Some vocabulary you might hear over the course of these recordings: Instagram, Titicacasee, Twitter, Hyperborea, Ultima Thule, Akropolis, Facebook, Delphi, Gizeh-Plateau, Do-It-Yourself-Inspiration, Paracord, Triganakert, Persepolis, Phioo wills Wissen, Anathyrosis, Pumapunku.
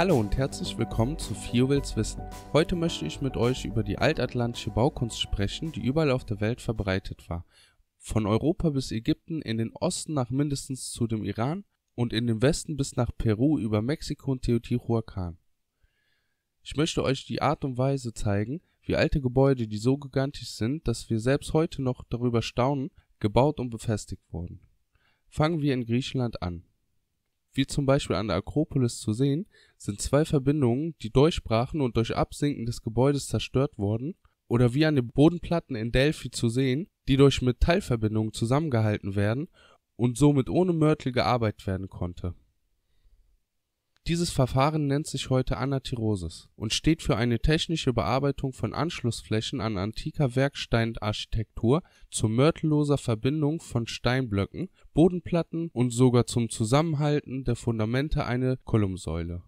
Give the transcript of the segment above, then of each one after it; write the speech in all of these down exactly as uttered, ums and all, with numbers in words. Hallo und herzlich willkommen zu Phioo wills Wissen. Heute möchte ich mit euch über die altatlantische Baukunst sprechen, die überall auf der Welt verbreitet war. Von Europa bis Ägypten, in den Osten nach mindestens zu dem Iran und in den Westen bis nach Peru über Mexiko und Teotihuacán. Ich möchte euch die Art und Weise zeigen, wie alte Gebäude, die so gigantisch sind, dass wir selbst heute noch darüber staunen, gebaut und befestigt wurden. Fangen wir in Griechenland an. Wie zum Beispiel an der Akropolis zu sehen, sind zwei Verbindungen, die durchbrachen und durch Absinken des Gebäudes zerstört wurden, oder wie an den Bodenplatten in Delphi zu sehen, die durch Metallverbindungen zusammengehalten werden und somit ohne Mörtel gearbeitet werden konnte. Dieses Verfahren nennt sich heute Anathyrosis und steht für eine technische Bearbeitung von Anschlussflächen an antiker Werksteinarchitektur zu mörtelloser Verbindung von Steinblöcken, Bodenplatten und sogar zum Zusammenhalten der Fundamente einer Kolumnsäule.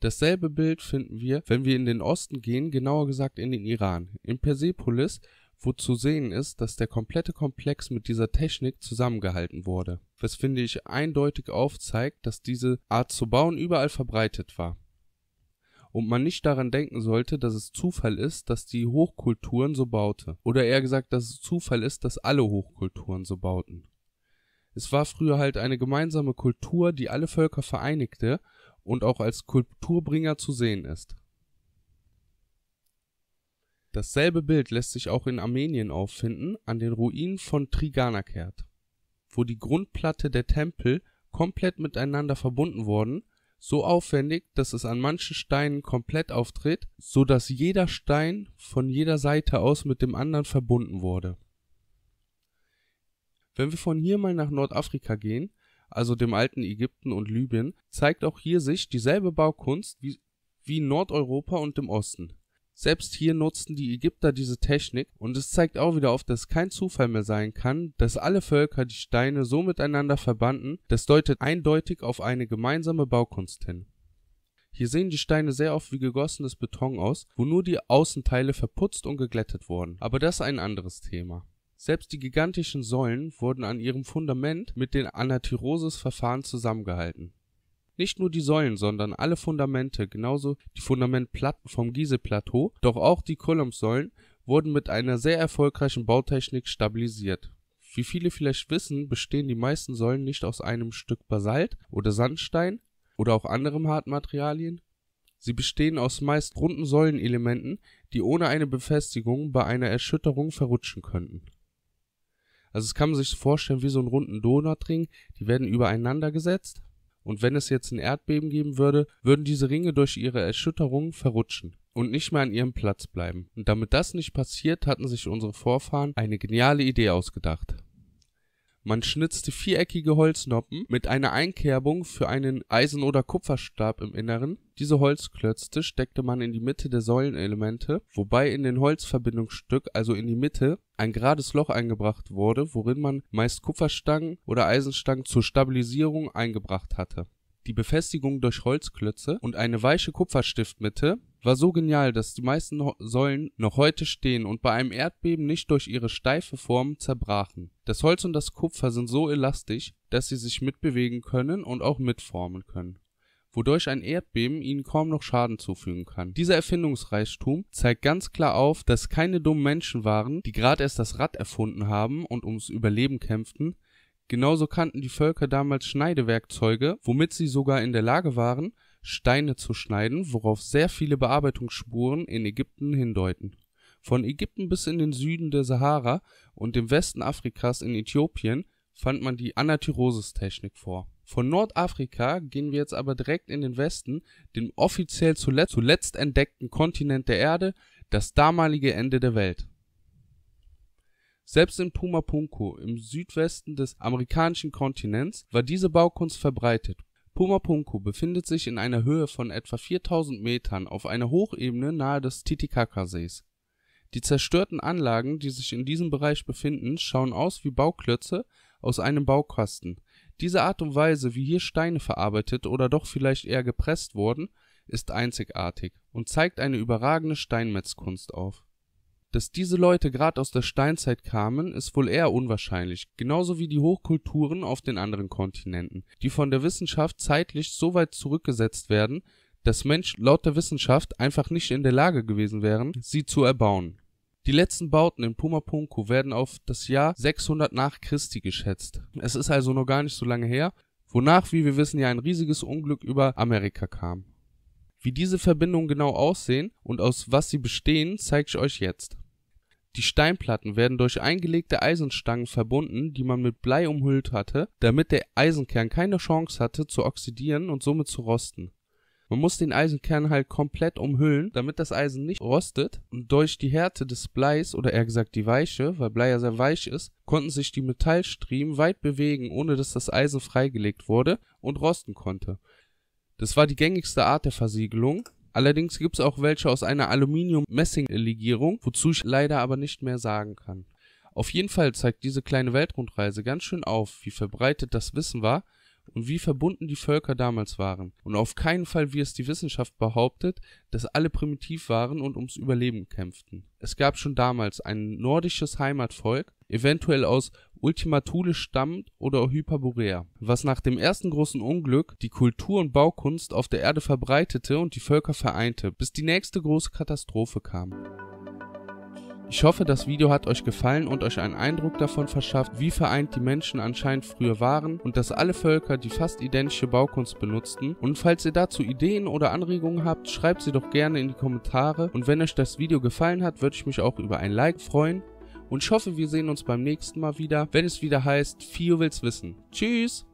Dasselbe Bild finden wir, wenn wir in den Osten gehen, genauer gesagt in den Iran, in Persepolis, wo zu sehen ist, dass der komplette Komplex mit dieser Technik zusammengehalten wurde, was finde ich eindeutig aufzeigt, dass diese Art zu bauen überall verbreitet war. Und man nicht daran denken sollte, dass es Zufall ist, dass die Hochkulturen so bauten, oder eher gesagt, dass es Zufall ist, dass alle Hochkulturen so bauten. Es war früher halt eine gemeinsame Kultur, die alle Völker vereinigte und auch als Kulturbringer zu sehen ist. Dasselbe Bild lässt sich auch in Armenien auffinden, an den Ruinen von Triganakert, wo die Grundplatte der Tempel komplett miteinander verbunden wurden, so aufwendig, dass es an manchen Steinen komplett auftritt, so dass jeder Stein von jeder Seite aus mit dem anderen verbunden wurde. Wenn wir von hier mal nach Nordafrika gehen, also dem alten Ägypten und Libyen, zeigt auch hier sich dieselbe Baukunst wie, wie in Nordeuropa und im Osten. Selbst hier nutzten die Ägypter diese Technik und es zeigt auch wieder auf, dass es kein Zufall mehr sein kann, dass alle Völker die Steine so miteinander verbanden, das deutet eindeutig auf eine gemeinsame Baukunst hin. Hier sehen die Steine sehr oft wie gegossenes Beton aus, wo nur die Außenteile verputzt und geglättet wurden, aber das ist ein anderes Thema. Selbst die gigantischen Säulen wurden an ihrem Fundament mit den Anathyrosis-Verfahren zusammengehalten. Nicht nur die Säulen, sondern alle Fundamente, genauso die Fundamentplatten vom Gizeh-Plateau, doch auch die Kolumnsäulen wurden mit einer sehr erfolgreichen Bautechnik stabilisiert. Wie viele vielleicht wissen, bestehen die meisten Säulen nicht aus einem Stück Basalt oder Sandstein oder auch anderen Hartmaterialien. Sie bestehen aus meist runden Säulenelementen, die ohne eine Befestigung bei einer Erschütterung verrutschen könnten. Also es kann man sich vorstellen wie so einen runden Donutring, die werden übereinander gesetzt. Und wenn es jetzt ein Erdbeben geben würde, würden diese Ringe durch ihre Erschütterung verrutschen und nicht mehr an ihrem Platz bleiben. Und damit das nicht passiert, hatten sich unsere Vorfahren eine geniale Idee ausgedacht. Man schnitzte viereckige Holznoppen mit einer Einkerbung für einen Eisen- oder Kupferstab im Inneren. Diese Holzklötze steckte man in die Mitte der Säulenelemente, wobei in den Holzverbindungsstück, also in die Mitte, ein gerades Loch eingebracht wurde, worin man meist Kupferstangen oder Eisenstangen zur Stabilisierung eingebracht hatte. Die Befestigung durch Holzklötze und eine weiche Kupferstiftmitte war so genial, dass die meisten Säulen noch heute stehen und bei einem Erdbeben nicht durch ihre steife Form zerbrachen. Das Holz und das Kupfer sind so elastisch, dass sie sich mitbewegen können und auch mitformen können, wodurch ein Erdbeben ihnen kaum noch Schaden zufügen kann. Dieser Erfindungsreichtum zeigt ganz klar auf, dass keine dummen Menschen waren, die gerade erst das Rad erfunden haben und ums Überleben kämpften. Genauso kannten die Völker damals Schneidewerkzeuge, womit sie sogar in der Lage waren, Steine zu schneiden, worauf sehr viele Bearbeitungsspuren in Ägypten hindeuten. Von Ägypten bis in den Süden der Sahara und dem Westen Afrikas in Äthiopien fand man die Anathyrosis-Technik vor. Von Nordafrika gehen wir jetzt aber direkt in den Westen, den offiziell zuletzt, zuletzt entdeckten Kontinent der Erde, das damalige Ende der Welt. Selbst in Pumapunku, im Südwesten des amerikanischen Kontinents, war diese Baukunst verbreitet. Pumapunku befindet sich in einer Höhe von etwa viertausend Metern auf einer Hochebene nahe des Titicacasees. Die zerstörten Anlagen, die sich in diesem Bereich befinden, schauen aus wie Bauklötze aus einem Baukasten. Diese Art und Weise, wie hier Steine verarbeitet oder doch vielleicht eher gepresst wurden, ist einzigartig und zeigt eine überragende Steinmetzkunst auf. Dass diese Leute gerade aus der Steinzeit kamen, ist wohl eher unwahrscheinlich, genauso wie die Hochkulturen auf den anderen Kontinenten, die von der Wissenschaft zeitlich so weit zurückgesetzt werden, dass Mensch laut der Wissenschaft einfach nicht in der Lage gewesen wären, sie zu erbauen. Die letzten Bauten in Pumapunku werden auf das Jahr sechshundert nach Christi geschätzt. Es ist also noch gar nicht so lange her, wonach, wie wir wissen, ja ein riesiges Unglück über Amerika kam. Wie diese Verbindungen genau aussehen und aus was sie bestehen, zeige ich euch jetzt. Die Steinplatten werden durch eingelegte Eisenstangen verbunden, die man mit Blei umhüllt hatte, damit der Eisenkern keine Chance hatte zu oxidieren und somit zu rosten. Man muss den Eisenkern halt komplett umhüllen, damit das Eisen nicht rostet, und durch die Härte des Bleis, oder eher gesagt die Weiche, weil Blei ja sehr weich ist, konnten sich die Metallstriemen weit bewegen, ohne dass das Eisen freigelegt wurde und rosten konnte. Das war die gängigste Art der Versiegelung, allerdings gibt es auch welche aus einer Aluminium-Messing-Legierung, wozu ich leider aber nicht mehr sagen kann. Auf jeden Fall zeigt diese kleine Weltrundreise ganz schön auf, wie verbreitet das Wissen war, und wie verbunden die Völker damals waren. Und auf keinen Fall, wie es die Wissenschaft behauptet, dass alle primitiv waren und ums Überleben kämpften. Es gab schon damals ein nordisches Heimatvolk, eventuell aus Ultima Thule stammend oder Hyperborea, was nach dem ersten großen Unglück die Kultur und Baukunst auf der Erde verbreitete und die Völker vereinte, bis die nächste große Katastrophe kam. Ich hoffe, das Video hat euch gefallen und euch einen Eindruck davon verschafft, wie vereint die Menschen anscheinend früher waren und dass alle Völker die fast identische Baukunst benutzten. Und falls ihr dazu Ideen oder Anregungen habt, schreibt sie doch gerne in die Kommentare. Und wenn euch das Video gefallen hat, würde ich mich auch über ein Like freuen. Und ich hoffe, wir sehen uns beim nächsten Mal wieder, wenn es wieder heißt, Phioo wills Wissen. Tschüss!